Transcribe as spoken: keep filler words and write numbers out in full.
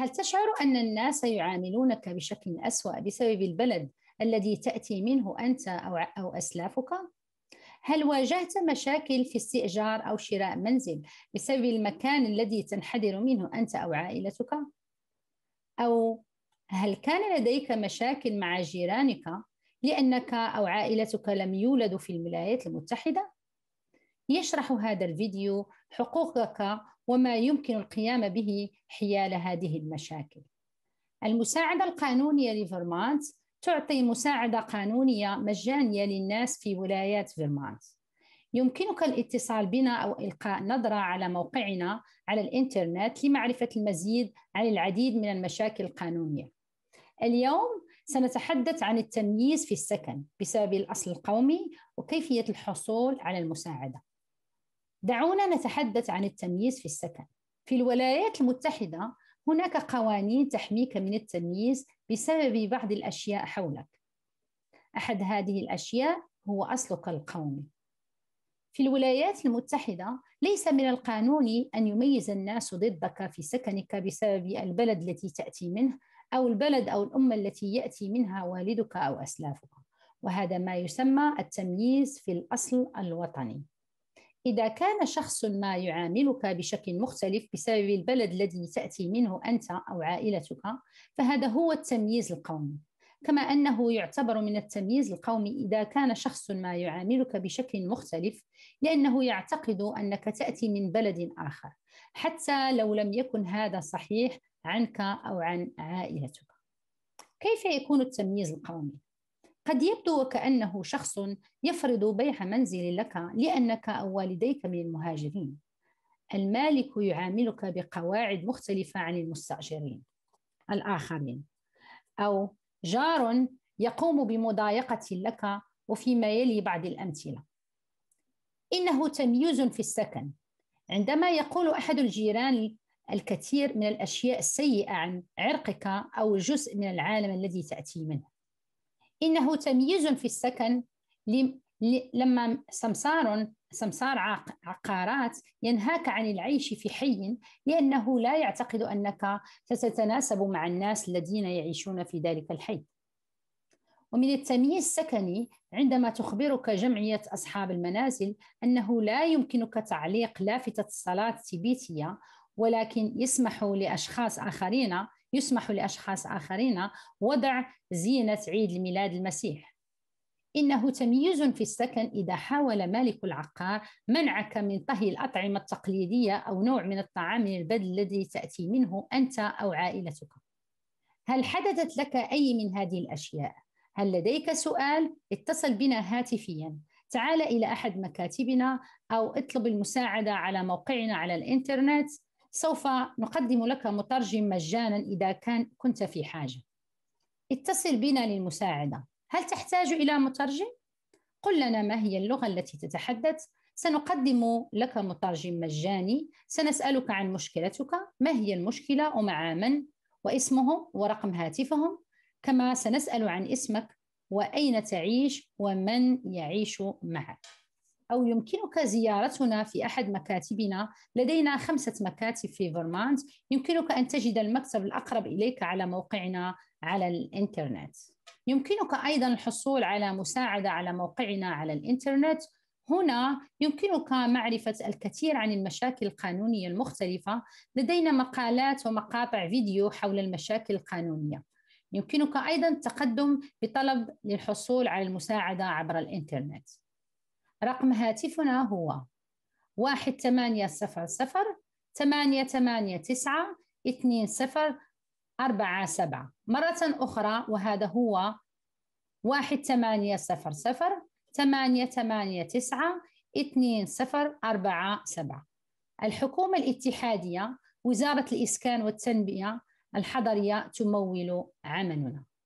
هل تشعر أن الناس سيعاملونك بشكل أسوأ بسبب البلد الذي تأتي منه أنت أو أسلافك؟ هل واجهت مشاكل في استئجار أو شراء منزل بسبب المكان الذي تنحدر منه أنت أو عائلتك؟ أو هل كان لديك مشاكل مع جيرانك لأنك أو عائلتك لم يولدوا في الولايات المتحدة؟ يشرح هذا الفيديو حقوقك وما يمكن القيام به حيال هذه المشاكل. المساعدة القانونية لفيرمونت تعطي مساعدة قانونية مجانية للناس في ولايات فيرمونت. يمكنك الاتصال بنا أو إلقاء نظرة على موقعنا على الإنترنت لمعرفة المزيد عن العديد من المشاكل القانونية. اليوم سنتحدث عن التمييز في السكن بسبب الأصل القومي وكيفية الحصول على المساعدة. دعونا نتحدث عن التمييز في السكن. في الولايات المتحدة هناك قوانين تحميك من التمييز بسبب بعض الأشياء حولك. أحد هذه الأشياء هو أصلك القومي. في الولايات المتحدة ليس من القانوني أن يميز الناس ضدك في سكنك بسبب البلد التي تأتي منه أو البلد أو الأمة التي يأتي منها والدك أو أسلافك، وهذا ما يسمى التمييز في الأصل الوطني. إذا كان شخص ما يعاملك بشكل مختلف بسبب البلد الذي تأتي منه أنت أو عائلتك، فهذا هو التمييز القومي، كما أنه يعتبر من التمييز القومي إذا كان شخص ما يعاملك بشكل مختلف لأنه يعتقد أنك تأتي من بلد آخر، حتى لو لم يكن هذا صحيح عنك أو عن عائلتك. كيف يكون التمييز القومي؟ قد يبدو وكأنه شخص يفرض بيع منزل لك لأنك أو والديك من المهاجرين. المالك يعاملك بقواعد مختلفة عن المستأجرين الآخرين، أو جار يقوم بمضايقة لك، وفيما يلي بعض الأمثلة. إنه تمييز في السكن عندما يقول أحد الجيران الكثير من الأشياء السيئة عن عرقك أو الجزء من العالم الذي تأتي منه. إنه تمييز في السكن لما سمسار سمسار عقارات ينهاك عن العيش في حي لأنه لا يعتقد أنك ستتناسب مع الناس الذين يعيشون في ذلك الحي. ومن التمييز السكني عندما تخبرك جمعية أصحاب المنازل أنه لا يمكنك تعليق لافتة الصلاة بيتية، ولكن يسمح لأشخاص آخرين يسمح لأشخاص آخرين وضع زينة عيد الميلاد المسيح. إنه تمييز في السكن إذا حاول مالك العقار منعك من طهي الأطعمة التقليدية أو نوع من الطعام من البلد الذي تأتي منه أنت أو عائلتك. هل حدثت لك أي من هذه الأشياء؟ هل لديك سؤال؟ اتصل بنا هاتفياً، تعال إلى أحد مكاتبنا أو اطلب المساعدة على موقعنا على الإنترنت. سوف نقدم لك مترجم مجانا إذا كان كنت في حاجة. اتصل بنا للمساعدة. هل تحتاج إلى مترجم؟ قل لنا ما هي اللغة التي تتحدث، سنقدم لك مترجم مجاني. سنسألك عن مشكلتك، ما هي المشكلة ومع من واسمهم ورقم هاتفهم، كما سنسأل عن اسمك وأين تعيش ومن يعيش معك. أو يمكنك زيارتنا في أحد مكاتبنا. لدينا خمسة مكاتب في فيرمونت. يمكنك أن تجد المكتب الأقرب إليك على موقعنا على الإنترنت. يمكنك أيضاً الحصول على مساعدة على موقعنا على الإنترنت. هنا يمكنك معرفة الكثير عن المشاكل القانونية المختلفة. لدينا مقالات ومقاطع فيديو حول المشاكل القانونية. يمكنك أيضاً التقدم بطلب للحصول على المساعدة عبر الإنترنت. رقم هاتفنا هو واحد ثمانية صفر صفر ثمانية ثمانية تسعة اثنين صفر أربعة سبعة. مرة أخرى وهذا هو واحد ثمانية صفر صفر ثمانية ثمانية تسعة اثنين صفر أربعة سبعة. الحكومة الاتحادية، وزارة الإسكان والتنمية الحضرية تمول عملنا.